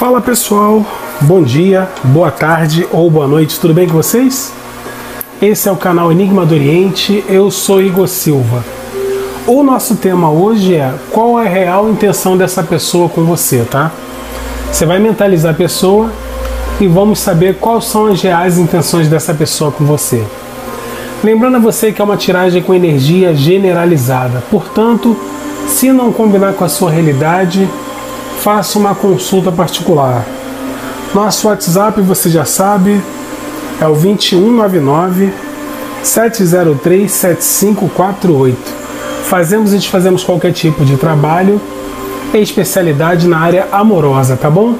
Fala pessoal, bom dia, boa tarde ou boa noite, tudo bem com vocês? Esse é o canal Enigma do Oriente, eu sou Igor Silva. O nosso tema hoje é qual é a real intenção dessa pessoa com você, tá? Você vai mentalizar a pessoa e vamos saber quais são as reais intenções dessa pessoa com você. Lembrando a você que é uma tiragem com energia generalizada, portanto, se não combinar com a sua realidade, faça uma consulta particular. Nosso WhatsApp, você já sabe, é o 2199 703 7548. Fazemos e desfazemos qualquer tipo de trabalho, em especialidade na área amorosa, tá bom?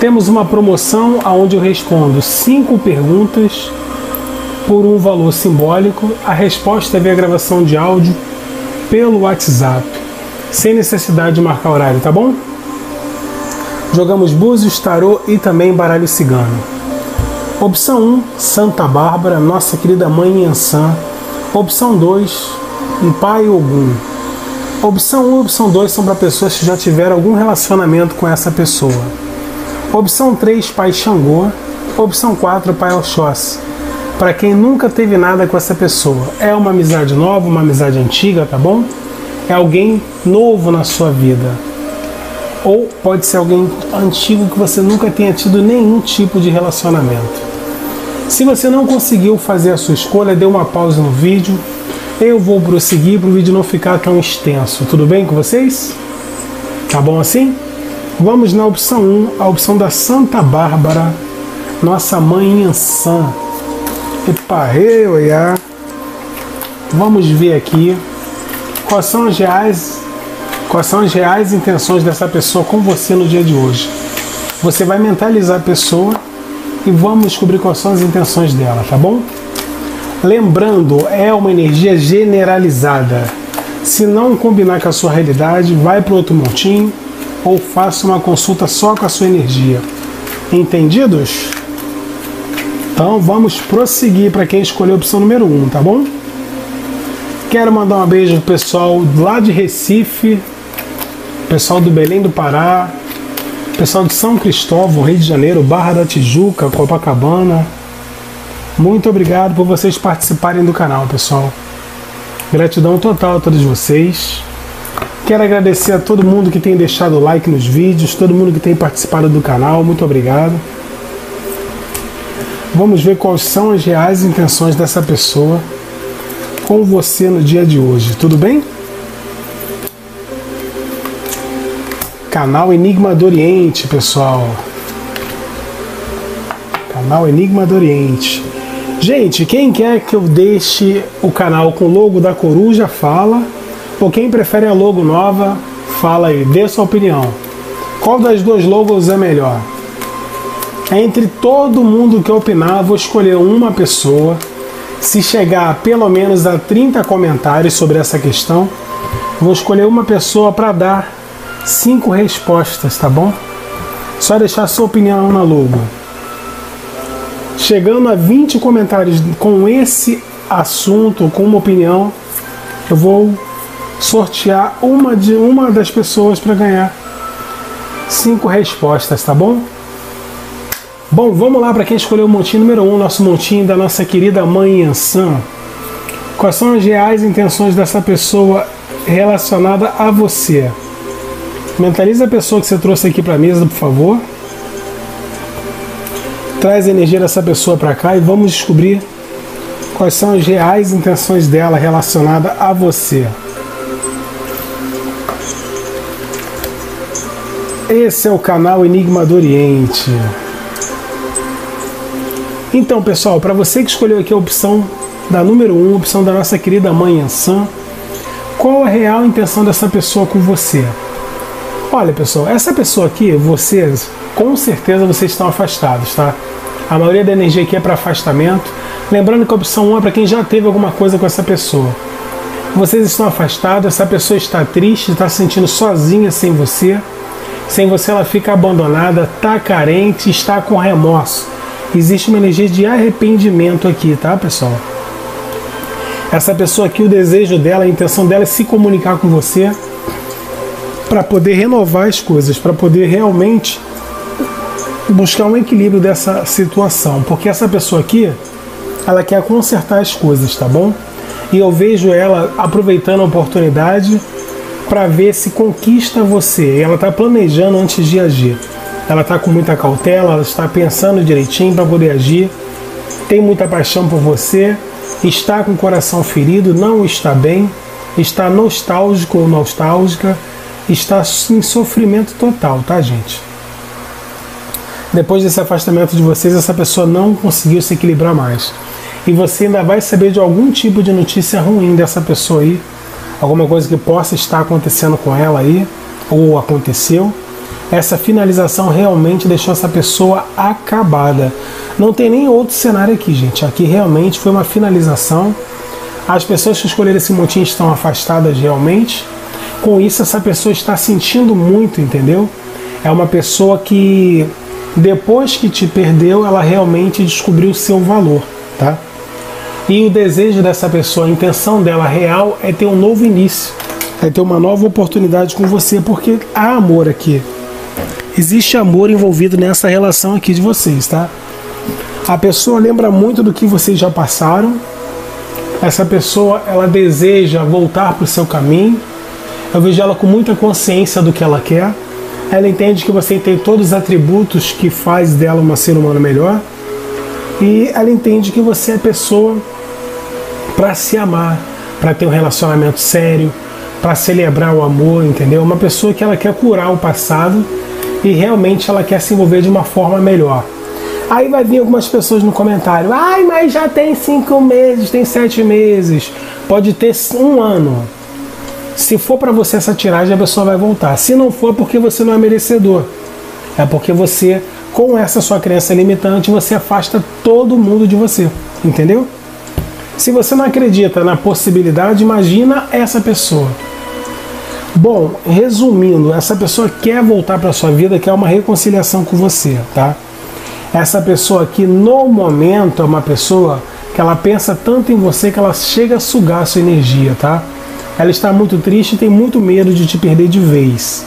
Temos uma promoção onde eu respondo 5 perguntas por um valor simbólico. A resposta é via gravação de áudio pelo WhatsApp, sem necessidade de marcar horário, tá bom? Jogamos Búzios, Tarô e também Baralho Cigano. Opção 1, Santa Bárbara, nossa querida mãe Iansã. Opção 2, um pai Ogum. Opção 1 e opção 2 são para pessoas que já tiveram algum relacionamento com essa pessoa. Opção 3, pai Xangô. Opção 4, pai Oxóssi. Para quem nunca teve nada com essa pessoa, é uma amizade nova, uma amizade antiga, tá bom? É alguém novo na sua vida, ou pode ser alguém antigo que você nunca tenha tido nenhum tipo de relacionamento. Se você não conseguiu fazer a sua escolha, dê uma pausa no vídeo. Eu vou prosseguir para o vídeo não ficar tão extenso. Tudo bem com vocês? Tá bom assim? Vamos na opção 1, a opção da Santa Bárbara, nossa mãe Iansã. Epa, eu ia. Vamos ver aqui. Quais são as reais intenções dessa pessoa com você no dia de hoje? Você vai mentalizar a pessoa e vamos descobrir quais são as intenções dela, tá bom? Lembrando, é uma energia generalizada. Se não combinar com a sua realidade, vai para outro montinho ou faça uma consulta só com a sua energia. Entendidos? Então vamos prosseguir para quem escolheu a opção número 1, tá bom? Quero mandar um beijo pro pessoal lá de Recife, pessoal do Belém do Pará, pessoal de São Cristóvão, Rio de Janeiro, Barra da Tijuca, Copacabana. Muito obrigado por vocês participarem do canal, pessoal. Gratidão total a todos vocês. Quero agradecer a todo mundo que tem deixado o like nos vídeos, todo mundo que tem participado do canal. Muito obrigado. Vamos ver quais são as reais intenções dessa pessoa com você no dia de hoje, tudo bem? Canal Enigma do Oriente, pessoal. Canal Enigma do Oriente. Gente, quem quer que eu deixe o canal com o logo da coruja, fala. Ou quem prefere a logo nova, fala aí, dê sua opinião. Qual das duas logos é melhor? Entre todo mundo que opinar, vou escolher uma pessoa. Se chegar pelo menos a 30 comentários sobre essa questão, vou escolher uma pessoa para dar 5 respostas, tá bom? Só deixar sua opinião na logo. Chegando a 20 comentários com esse assunto, com uma opinião, eu vou sortear uma das pessoas para ganhar 5 respostas, tá bom? Bom, vamos lá para quem escolheu o montinho número 1, nosso montinho da nossa querida mãe Iansã. Quais são as reais intenções dessa pessoa relacionada a você? Mentaliza a pessoa que você trouxe aqui para a mesa, por favor. Traz a energia dessa pessoa para cá e vamos descobrir quais são as reais intenções dela relacionada a você. Esse é o canal Enigma do Oriente. Então, pessoal, para você que escolheu aqui a opção da número 1, opção da nossa querida mãe Iansã, qual a real intenção dessa pessoa com você? Olha, pessoal, essa pessoa aqui, vocês, com certeza vocês estão afastados, tá? A maioria da energia aqui é para afastamento. Lembrando que a opção 1 é para quem já teve alguma coisa com essa pessoa. Vocês estão afastados, essa pessoa está triste, está se sentindo sozinha sem você. Sem você ela fica abandonada, está carente, está com remorso. Existe uma energia de arrependimento aqui, tá, pessoal? Essa pessoa aqui, o desejo dela, a intenção dela é se comunicar com você para poder renovar as coisas, para poder realmente buscar um equilíbrio dessa situação, porque essa pessoa aqui, ela quer consertar as coisas, tá bom? E eu vejo ela aproveitando a oportunidade para ver se conquista você. E ela está planejando antes de agir. Ela está com muita cautela, ela está pensando direitinho para poder agir. Tem muita paixão por você, está com o coração ferido, não está bem, está nostálgico ou nostálgica, está em sofrimento total, tá, gente? Depois desse afastamento de vocês, essa pessoa não conseguiu se equilibrar mais. E você ainda vai saber de algum tipo de notícia ruim dessa pessoa aí, alguma coisa que possa estar acontecendo com ela aí, ou aconteceu. Essa finalização realmente deixou essa pessoa acabada. Não tem nem outro cenário aqui, gente. Aqui realmente foi uma finalização. As pessoas que escolheram esse motim estão afastadas realmente. Com isso, essa pessoa está sentindo muito, entendeu? É uma pessoa que, depois que te perdeu, ela realmente descobriu o seu valor, tá? E o desejo dessa pessoa, a intenção dela real é ter um novo início, é ter uma nova oportunidade com você, porque há amor aqui. Existe amor envolvido nessa relação aqui de vocês, tá? A pessoa lembra muito do que vocês já passaram. Essa pessoa, ela deseja voltar para o seu caminho. Eu vejo ela com muita consciência do que ela quer. Ela entende que você tem todos os atributos que faz dela uma ser humano melhor. E ela entende que você é a pessoa para se amar, para ter um relacionamento sério, para celebrar o amor, entendeu? Uma pessoa que ela quer curar o passado e realmente ela quer se envolver de uma forma melhor. Aí vai vir algumas pessoas no comentário: ai, mas já tem 5 meses, tem 7 meses, pode ter 1 ano. Se for para você essa tiragem, a pessoa vai voltar. Se não for, é porque você não é merecedor. É porque você, com essa sua crença limitante, você afasta todo mundo de você, entendeu? Se você não acredita na possibilidade, imagina essa pessoa. Bom, resumindo, essa pessoa quer voltar para sua vida, quer uma reconciliação com você, tá? Essa pessoa aqui, no momento, é uma pessoa que ela pensa tanto em você que ela chega a sugar a sua energia, tá? Ela está muito triste e tem muito medo de te perder de vez.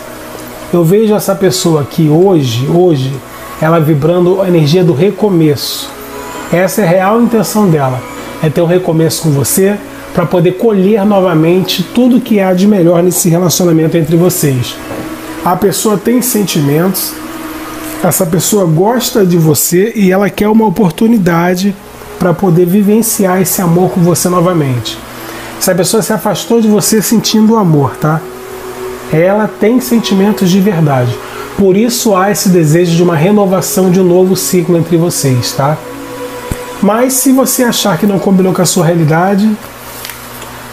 Eu vejo essa pessoa aqui hoje, ela vibrando a energia do recomeço. Essa é a real intenção dela, é ter um recomeço com você, para poder colher novamente tudo que há de melhor nesse relacionamento entre vocês. A pessoa tem sentimentos, essa pessoa gosta de você e ela quer uma oportunidade para poder vivenciar esse amor com você novamente. Essa pessoa se afastou de você sentindo amor, tá? Ela tem sentimentos de verdade. Por isso há esse desejo de uma renovação, de um novo ciclo entre vocês, tá? Mas se você achar que não combinou com a sua realidade,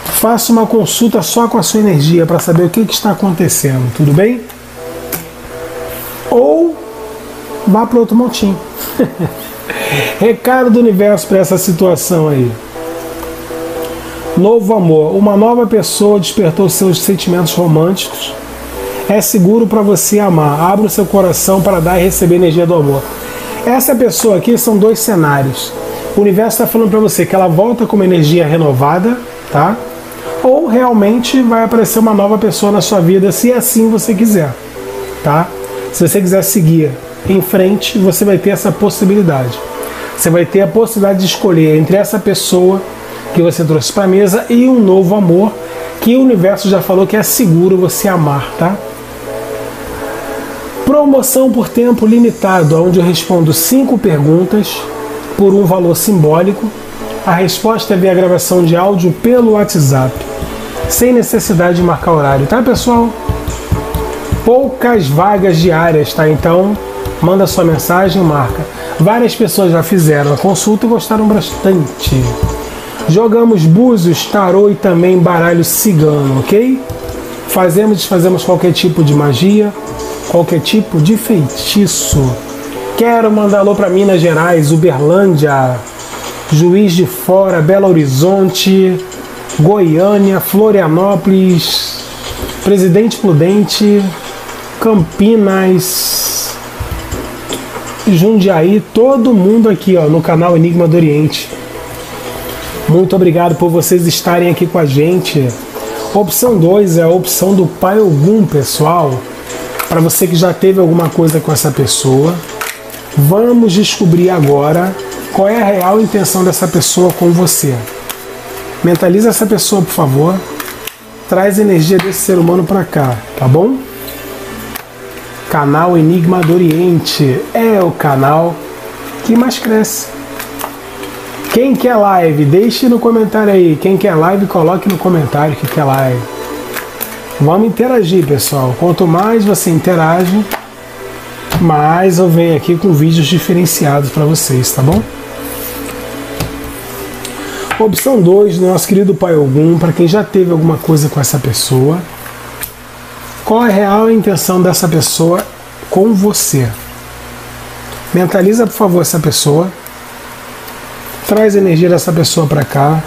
faça uma consulta só com a sua energia para saber o que está acontecendo, tudo bem? Ou vá para outro montinho. Recado do universo para essa situação aí. Novo amor. Uma nova pessoa despertou seus sentimentos românticos. É seguro para você amar. Abra o seu coração para dar e receber energia do amor. Essa pessoa aqui, são 2 cenários. O universo está falando para você que ela volta com uma energia renovada, tá? Ou realmente vai aparecer uma nova pessoa na sua vida, se assim você quiser, tá? Se você quiser seguir em frente, você vai ter essa possibilidade. Você vai ter a possibilidade de escolher entre essa pessoa que você trouxe para a mesa e um novo amor que o universo já falou que é seguro você amar, tá? Promoção por tempo limitado, onde eu respondo 5 perguntas por um valor simbólico. A resposta é via gravação de áudio pelo WhatsApp, sem necessidade de marcar horário, tá, pessoal? Poucas vagas diárias, tá? Então, manda sua mensagem, marca. Várias pessoas já fizeram a consulta e gostaram bastante. Jogamos Búzios, Tarô e também Baralho Cigano, ok? Fazemos e desfazemos qualquer tipo de magia, qualquer tipo de feitiço. Quero mandar alô para Minas Gerais, Uberlândia, Juiz de Fora, Belo Horizonte, Goiânia, Florianópolis, Presidente Prudente, Campinas, Jundiaí, todo mundo aqui, ó, no canal Enigma do Oriente. Muito obrigado por vocês estarem aqui com a gente. Opção 2 é a opção do pai Ogum, pessoal. Para você que já teve alguma coisa com essa pessoa, Vamos descobrir agora qual é a real intenção dessa pessoa com você. Mentaliza essa pessoa, por favor. Traz a energia desse ser humano para cá, tá bom? Canal Enigma do Oriente é o canal que mais cresce. Quem quer live, deixe no comentário aí. Quem quer live, coloque no comentário que quer live. Vamos interagir, pessoal. Quanto mais você interage, mais eu venho aqui com vídeos diferenciados para vocês, tá bom? Opção 2 do nosso querido pai Ogum, para quem já teve alguma coisa com essa pessoa. Qual é a real intenção dessa pessoa com você? Mentaliza, por favor, essa pessoa. Traz a energia dessa pessoa para cá.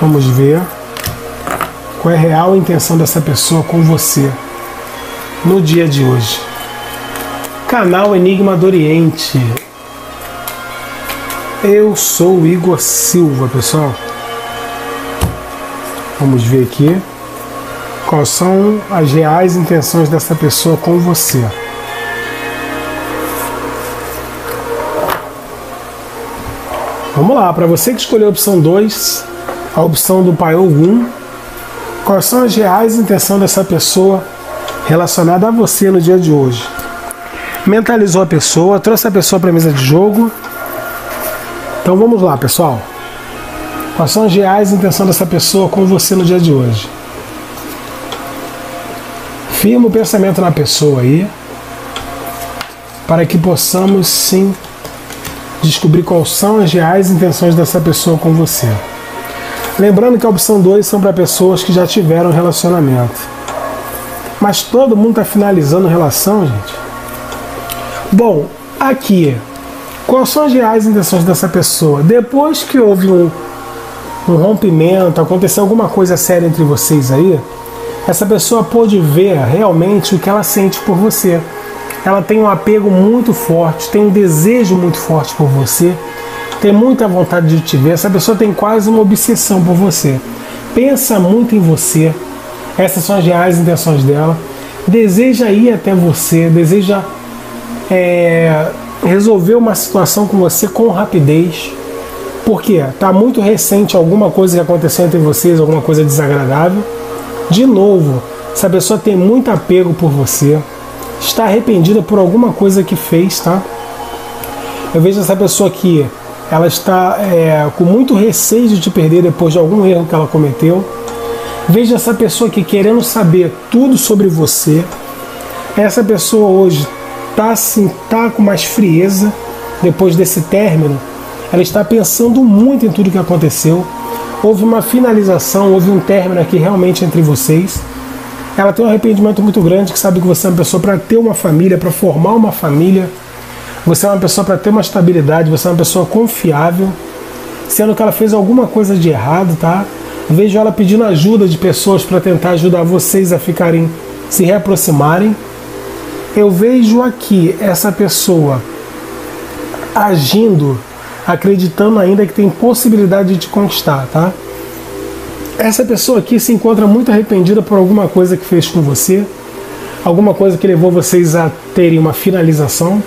Vamos ver qual é a real intenção dessa pessoa com você no dia de hoje. Canal Enigma do Oriente. Eu sou o Igor Silva, pessoal. Vamos ver aqui quais são as reais intenções dessa pessoa com você. Vamos lá, para você que escolheu a opção 2, a opção do pai Ogum, quais são as reais intenções dessa pessoa relacionada a você no dia de hoje? Mentalizou a pessoa, trouxe a pessoa para a mesa de jogo. Então vamos lá, pessoal. Quais são as reais intenções dessa pessoa com você no dia de hoje? Firma o pensamento na pessoa aí, para que possamos sim descobrir quais são as reais intenções dessa pessoa com você. Lembrando que a opção 2 são para pessoas que já tiveram relacionamento. Mas todo mundo está finalizando relação, gente? Bom, aqui, quais são as reais intenções dessa pessoa? Depois que houve um rompimento, aconteceu alguma coisa séria entre vocês aí, essa pessoa pôde ver realmente o que ela sente por você. Ela tem um apego muito forte, tem um desejo muito forte por você, tem muita vontade de te ver. Essa pessoa tem quase uma obsessão por você. Pensa muito em você. Essas são as reais intenções dela. Deseja ir até você, deseja resolver uma situação com você com rapidez. Por quê? Está muito recente alguma coisa que aconteceu entre vocês, alguma coisa desagradável. De novo, essa pessoa tem muito apego por você. Está arrependida por alguma coisa que fez, tá? Eu vejo essa pessoa aqui, ela está com muito receio de te perder depois de algum erro que ela cometeu. Vejo essa pessoa aqui querendo saber tudo sobre você. Essa pessoa hoje está assim, tá com mais frieza depois desse término. Ela está pensando muito em tudo que aconteceu. Houve uma finalização, houve um término aqui realmente entre vocês. Ela tem um arrependimento muito grande, que sabe que você é uma pessoa para ter uma família, para formar uma família. Você é uma pessoa para ter uma estabilidade, você é uma pessoa confiável. Sendo que ela fez alguma coisa de errado, tá? Vejo ela pedindo ajuda de pessoas para tentar ajudar vocês a ficarem, se reaproximarem. Eu vejo aqui essa pessoa agindo, acreditando ainda que tem possibilidade de te conquistar, tá? Essa pessoa aqui se encontra muito arrependida por alguma coisa que fez com você, alguma coisa que levou vocês a terem uma finalização.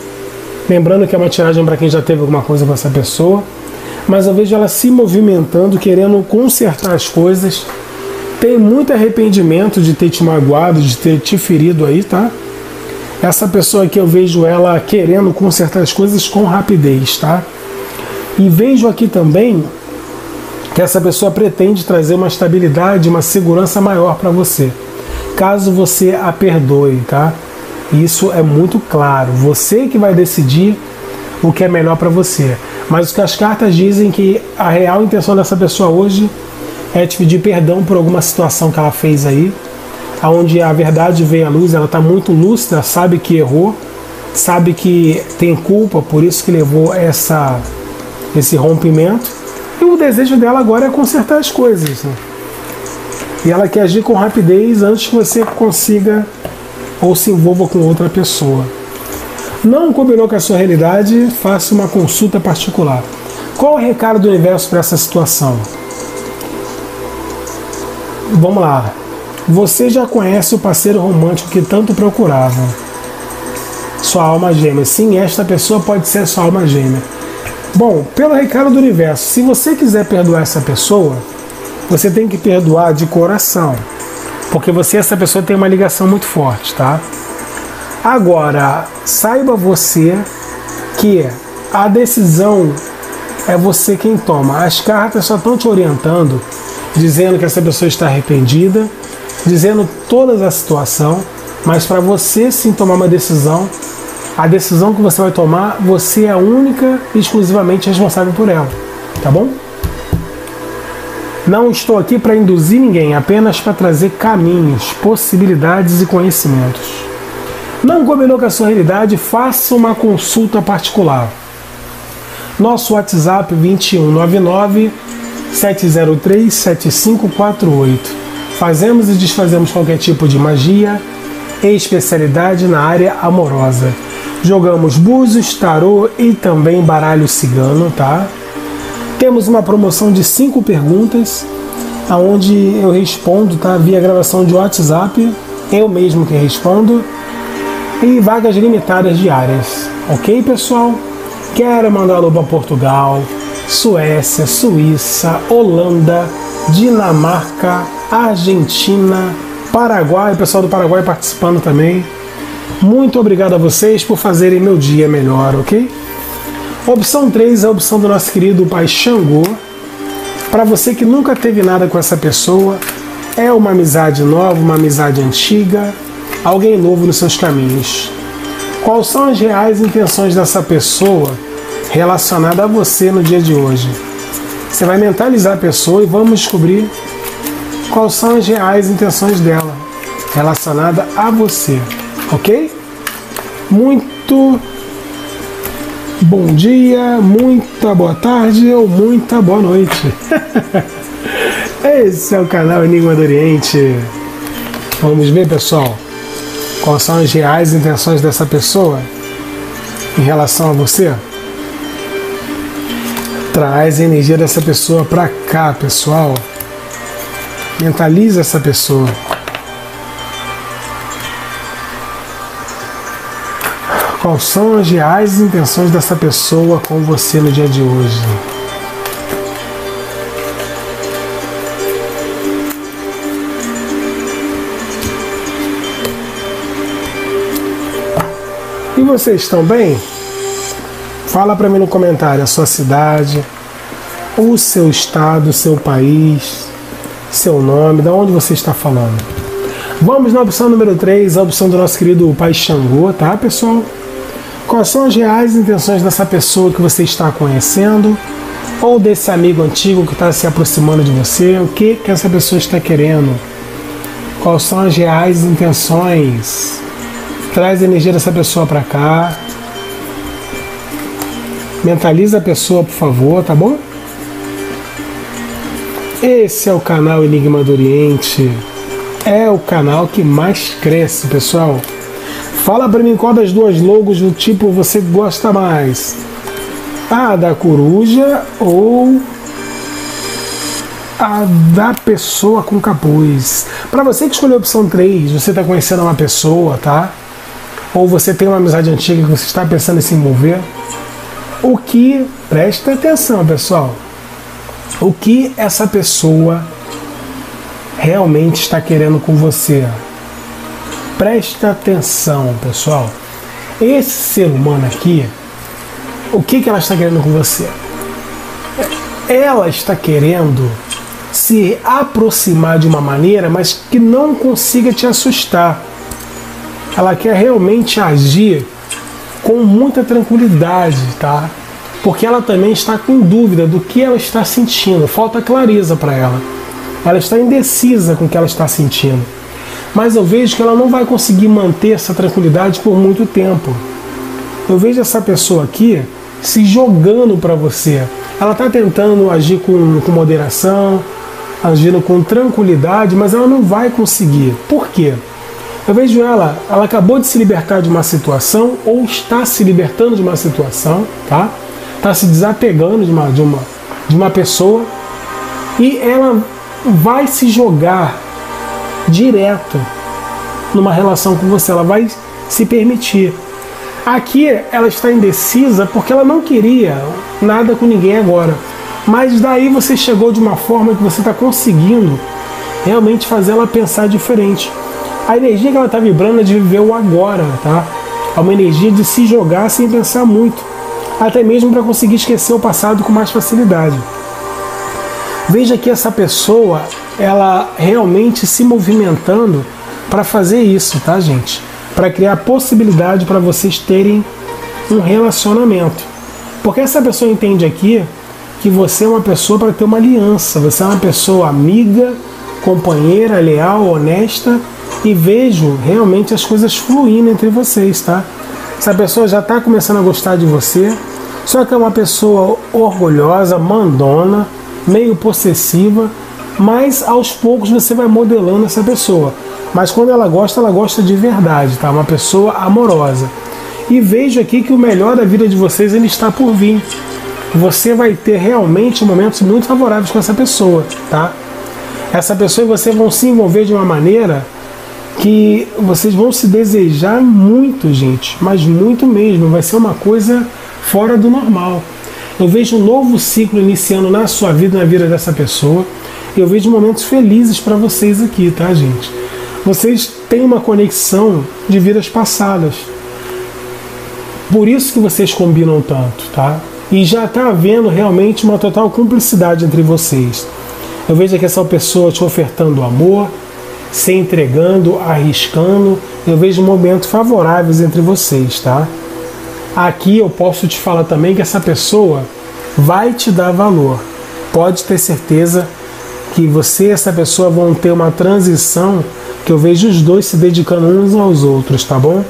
Lembrando que é uma tiragem para quem já teve alguma coisa com essa pessoa. Mas eu vejo ela se movimentando, querendo consertar as coisas. Tem muito arrependimento de ter te magoado, de ter te ferido aí, tá? Essa pessoa aqui eu vejo ela querendo consertar as coisas com rapidez, tá? E vejo aqui também que essa pessoa pretende trazer uma estabilidade, uma segurança maior para você, caso você a perdoe, tá? Isso é muito claro. Você que vai decidir o que é melhor para você. Mas o que as cartas dizem que a real intenção dessa pessoa hoje é te pedir perdão por alguma situação que ela fez aí, onde a verdade veio à luz, ela está muito lúcida, sabe que errou, sabe que tem culpa, por isso que levou esse rompimento. E o desejo dela agora é consertar as coisas, né? E ela quer agir com rapidez antes que você consiga ou se envolva com outra pessoa. Não combinou com a sua realidade? Faça uma consulta particular. Qual é o recado do universo para essa situação? Vamos lá. Você já conhece o parceiro romântico que tanto procurava. sua alma gêmea. Sim, esta pessoa pode ser sua alma gêmea. Bom, pelo recado do universo, se você quiser perdoar essa pessoa, você tem que perdoar de coração, porque você e essa pessoa tem uma ligação muito forte, tá? Agora, saiba você que a decisão é você quem toma. As cartas só estão te orientando, dizendo que essa pessoa está arrependida, dizendo toda a situação, mas para você sim tomar uma decisão, a decisão que você vai tomar, você é a única e exclusivamente responsável por ela, tá bom? Não estou aqui para induzir ninguém, apenas para trazer caminhos, possibilidades e conhecimentos. Não combinou com a sua realidade? Faça uma consulta particular. Nosso WhatsApp 2199-703-7548. Fazemos e desfazemos qualquer tipo de magia, especialidade na área amorosa. Jogamos búzios, tarô e também baralho cigano, tá? Temos uma promoção de 5 perguntas, aonde eu respondo, tá? Via gravação de WhatsApp, eu mesmo que respondo, e vagas limitadas diárias. Ok, pessoal? Quero mandar alô para Portugal, Suécia, Suíça, Holanda, Dinamarca, Argentina, Paraguai, o pessoal do Paraguai participando também. Muito obrigado a vocês por fazerem meu dia melhor, ok? Opção 3 é a opção do nosso querido pai Xangô. Para você que nunca teve nada com essa pessoa, é uma amizade nova, uma amizade antiga, alguém novo nos seus caminhos. Quais são as reais intenções dessa pessoa relacionada a você no dia de hoje? Você vai mentalizar a pessoa e vamos descobrir quais são as reais intenções dela relacionada a você, ok? Muito bom dia, muita boa tarde ou muita boa noite. Esse é o canal Enigma do Oriente. Vamos ver, pessoal, quais são as reais intenções dessa pessoa em relação a você. Traz a energia dessa pessoa para cá, pessoal. Mentaliza essa pessoa. Quais são as reais intenções dessa pessoa com você no dia de hoje? E vocês estão bem? Fala para mim no comentário a sua cidade, o seu estado, o seu país, seu nome, de onde você está falando. Vamos na opção número 3, a opção do nosso querido pai Xangô, tá, pessoal? Quais são as reais intenções dessa pessoa que você está conhecendo, ou desse amigo antigo que está se aproximando de você? O que que essa pessoa está querendo? Quais são as reais intenções? Traz a energia dessa pessoa para cá. Mentaliza a pessoa, por favor, tá bom? Esse é o canal Enigma do Oriente. É o canal que mais cresce, pessoal. Fala pra mim qual das duas logos do tipo você gosta mais. A da coruja ou a da pessoa com capuz. Pra você que escolheu a opção 3, você tá conhecendo uma pessoa, tá? Ou você tem uma amizade antiga que você está pensando em se envolver, o que, presta atenção, pessoal, o que essa pessoa realmente está querendo com você. Presta atenção, pessoal, esse ser humano aqui, o que que ela está querendo com você? Ela está querendo se aproximar de uma maneira, mas que não consiga te assustar. Ela quer realmente agir com muita tranquilidade, tá? Porque ela também está com dúvida do que ela está sentindo. Falta clareza para ela. Ela está indecisa com o que ela está sentindo. Mas eu vejo que ela não vai conseguir manter essa tranquilidade por muito tempo. Eu vejo essa pessoa aqui se jogando para você. Ela está tentando agir com moderação, agindo com tranquilidade, mas ela não vai conseguir. Por quê? Eu vejo ela acabou de se libertar de uma situação, ou está se libertando de uma situação, tá? Está se desapegando de uma pessoa, e ela vai se jogar direto numa relação com você, ela vai se permitir. Aqui ela está indecisa porque ela não queria nada com ninguém agora. Mas daí você chegou de uma forma que você está conseguindo realmente fazer ela pensar diferente. A energia que ela está vibrando é de viver o agora, tá? É uma energia de se jogar sem pensar muito, até mesmo para conseguir esquecer o passado com mais facilidade. Veja que essa pessoa, ela realmente se movimentando para fazer isso, tá, gente? Para criar possibilidade para vocês terem um relacionamento. Porque essa pessoa entende aqui que você é uma pessoa para ter uma aliança, você é uma pessoa amiga, companheira, leal, honesta, e vejo realmente as coisas fluindo entre vocês, tá? Essa pessoa já está começando a gostar de você, só que é uma pessoa orgulhosa, mandona, meio possessiva, mas aos poucos você vai modelando essa pessoa. Mas quando ela gosta de verdade, tá? Uma pessoa amorosa. E vejo aqui que o melhor da vida de vocês, ele está por vir. Você vai ter realmente momentos muito favoráveis com essa pessoa, tá? Essa pessoa e você vão se envolver de uma maneira que vocês vão se desejar muito, gente, mas muito mesmo. Vai ser uma coisa fora do normal. Eu vejo um novo ciclo iniciando na sua vida, na vida dessa pessoa. Eu vejo momentos felizes para vocês aqui, tá, gente? Vocês têm uma conexão de vidas passadas. Por isso que vocês combinam tanto, tá? E já está havendo realmente uma total cumplicidade entre vocês. Eu vejo que essa pessoa te ofertando amor, se entregando, arriscando. Eu vejo momentos favoráveis entre vocês, tá? Aqui eu posso te falar também que essa pessoa vai te dar valor. Pode ter certeza que você e essa pessoa vão ter uma transição que eu vejo os dois se dedicando uns aos outros, tá bom?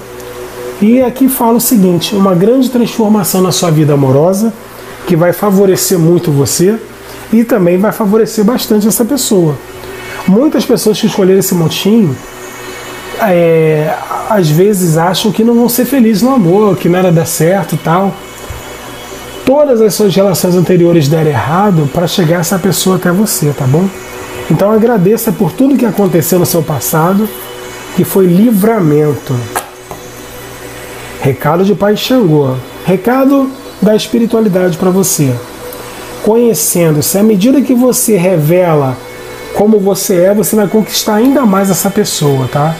E aqui fala o seguinte, uma grande transformação na sua vida amorosa que vai favorecer muito você e também vai favorecer bastante essa pessoa. Muitas pessoas que escolheram esse montinho às vezes acham que não vão ser felizes no amor, que nada dá certo e tal. Todas as suas relações anteriores deram errado para chegar essa pessoa até você, tá bom? Então agradeça por tudo que aconteceu no seu passado, que foi livramento. Recado de Pai Xangô. Recado da espiritualidade para você. Conhecendo-se, à medida que você revela como você é, você vai conquistar ainda mais essa pessoa, tá?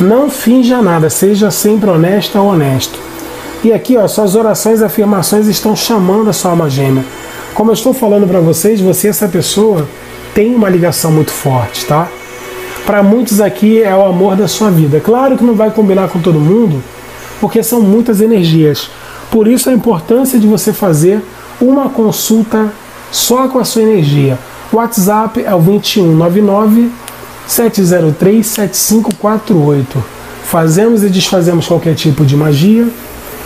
Não finja nada, seja sempre honesta ou honesto. E aqui, ó, suas orações e afirmações estão chamando a sua alma gêmea. Como eu estou falando para vocês, você e essa pessoa tem uma ligação muito forte, tá? Para muitos aqui é o amor da sua vida. Claro que não vai combinar com todo mundo, porque são muitas energias. Por isso a importância de você fazer uma consulta só com a sua energia. O WhatsApp é o 2199-703-7548. Fazemos e desfazemos qualquer tipo de magia,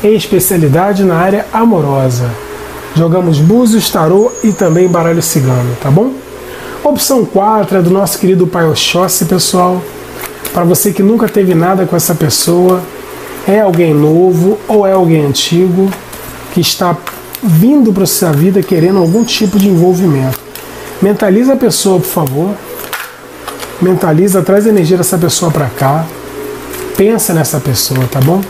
em especialidade na área amorosa. Jogamos búzios, tarô e também baralho cigano, tá bom? Opção 4 é do nosso querido Pai Oxóssi, pessoal. Para você que nunca teve nada com essa pessoa, é alguém novo ou é alguém antigo que está vindo para a sua vida querendo algum tipo de envolvimento. Mentaliza a pessoa, por favor. Mentaliza, traz a energia dessa pessoa para cá. Pensa nessa pessoa, tá bom?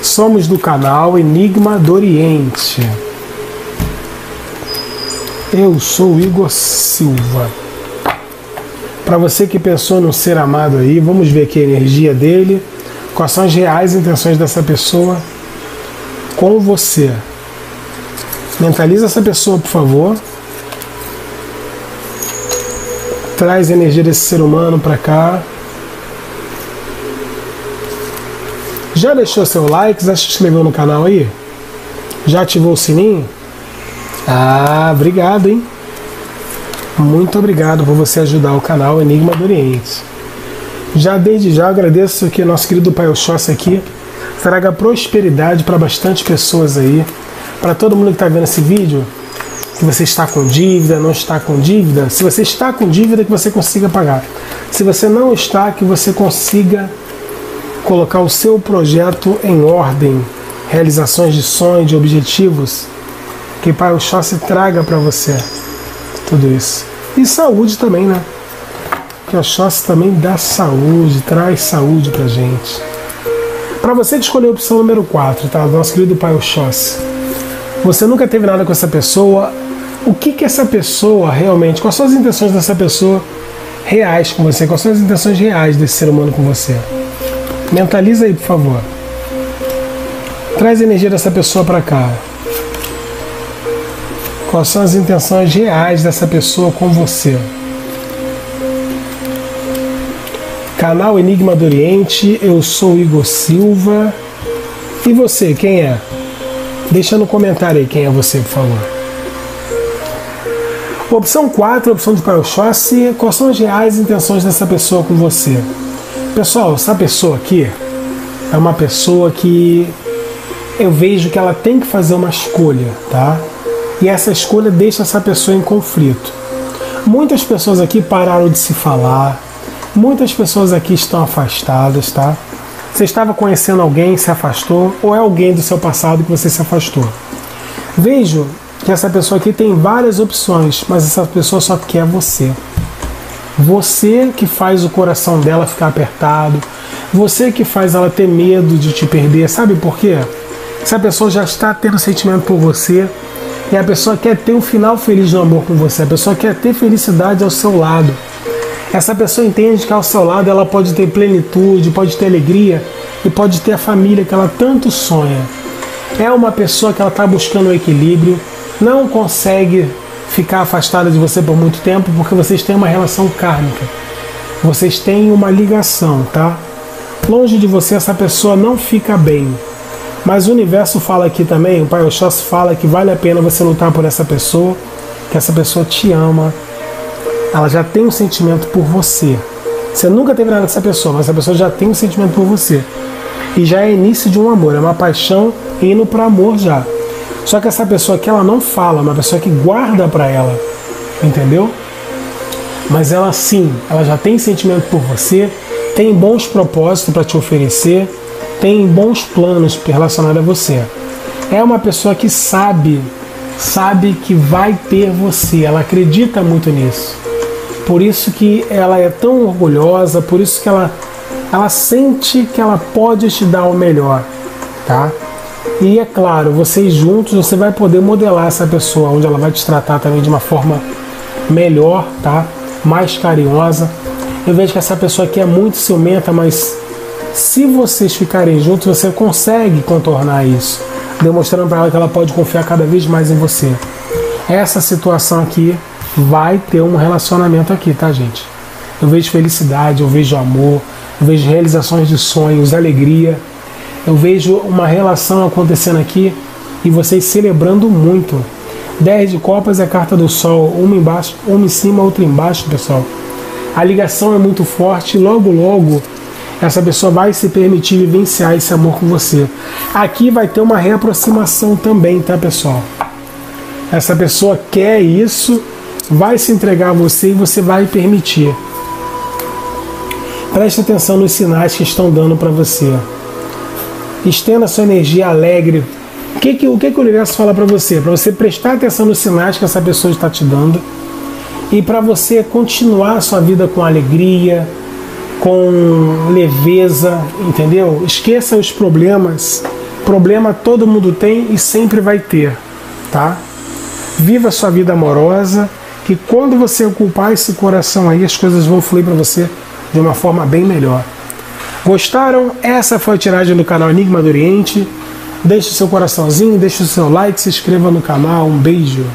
Somos do canal Enigma do Oriente. Eu sou o Igor Silva. Para você que pensou no ser amado aí, vamos ver aqui a energia dele. Quais são as reais intenções dessa pessoa com você? Mentaliza essa pessoa, por favor. Traz a energia desse ser humano para cá. Já deixou seu like? Já se inscreveu no canal aí? Já ativou o sininho? Ah, obrigado, hein? Muito obrigado por você ajudar o canal Enigma do Oriente. Já desde já agradeço que nosso querido Pai Oxóssi aqui traga prosperidade para bastante pessoas aí. Para todo mundo que está vendo esse vídeo, que você está com dívida, não está com dívida. Se você está com dívida, que você consiga pagar. Se você não está, que você consiga colocar o seu projeto em ordem, realizações de sonhos, de objetivos, que Pai Oxóssi traga para você tudo isso. E saúde também, né? Que Oxóssi também dá saúde, traz saúde pra gente. Para você de escolher a opção número 4, tá? Nosso querido pai Oxóssi. Você nunca teve nada com essa pessoa. O que que essa pessoa realmente... Quais são as intenções dessa pessoa reais com você? Quais são as intenções reais desse ser humano com você? Mentaliza aí, por favor. Traz a energia dessa pessoa para cá. Quais são as intenções reais dessa pessoa com você? Canal Enigma do Oriente, eu sou Igor Silva. E você, quem é? Deixa no comentário aí quem é você, por favor. Opção 4, opção de Oxóssi. Quais são as reais intenções dessa pessoa com você? Pessoal, essa pessoa aqui é uma pessoa que eu vejo que ela tem que fazer uma escolha, tá? E essa escolha deixa essa pessoa em conflito. Muitas pessoas aqui pararam de se falar, muitas pessoas aqui estão afastadas, tá? Você estava conhecendo alguém, se afastou, ou é alguém do seu passado que você se afastou. Vejo que essa pessoa aqui tem várias opções, mas essa pessoa só quer você. Você que faz o coração dela ficar apertado, você que faz ela ter medo de te perder, sabe por quê? Essa pessoa já está tendo sentimento por você, e a pessoa quer ter um final feliz no amor com você, a pessoa quer ter felicidade ao seu lado. Essa pessoa entende que ao seu lado ela pode ter plenitude, pode ter alegria, e pode ter a família que ela tanto sonha. É uma pessoa que ela está buscando um equilíbrio, não consegue ficar afastada de você por muito tempo, porque vocês têm uma relação kármica. Vocês têm uma ligação, tá? Longe de você essa pessoa não fica bem. Mas o universo fala aqui também, o pai Oxóssi fala que vale a pena você lutar por essa pessoa, que essa pessoa te ama. Ela já tem um sentimento por você. Você nunca teve nada dessa pessoa, mas essa pessoa já tem um sentimento por você. E já é início de um amor, é uma paixão indo para amor já. Só que essa pessoa que ela não fala, uma pessoa que guarda para ela, entendeu? Mas ela sim, ela já tem sentimento por você, tem bons propósitos para te oferecer, tem bons planos relacionados a você. É uma pessoa que sabe que vai ter você, ela acredita muito nisso. Por isso que ela é tão orgulhosa, por isso que ela sente que ela pode te dar o melhor, tá? E é claro, vocês juntos, você vai poder modelar essa pessoa, onde ela vai te tratar também de uma forma melhor, tá? Mais carinhosa. Eu vejo que essa pessoa aqui é muito ciumenta, mas se vocês ficarem juntos, você consegue contornar isso, demonstrando para ela que ela pode confiar cada vez mais em você. Essa situação aqui vai ter um relacionamento aqui, tá, gente? Eu vejo felicidade, eu vejo amor, eu vejo realizações de sonhos, alegria. Eu vejo uma relação acontecendo aqui e vocês celebrando muito. 10 de copas é a carta do sol, uma embaixo, uma em cima, outra embaixo, pessoal. A ligação é muito forte, logo, logo, essa pessoa vai se permitir vivenciar esse amor com você. Aqui vai ter uma reaproximação também, tá, pessoal? Essa pessoa quer isso, vai se entregar a você e você vai permitir. Preste atenção nos sinais que estão dando para você. Estenda sua energia alegre. O que o universo fala para você? Para você prestar atenção nos sinais que essa pessoa está te dando e para você continuar a sua vida com alegria, com leveza, entendeu? Esqueça os problemas. Problema todo mundo tem e sempre vai ter, tá? Viva a sua vida amorosa, que quando você ocupar esse coração aí, as coisas vão fluir para você de uma forma bem melhor. Gostaram? Essa foi a tiragem do canal Enigma do Oriente. Deixe o seu coraçãozinho, deixe o seu like, se inscreva no canal. Um beijo!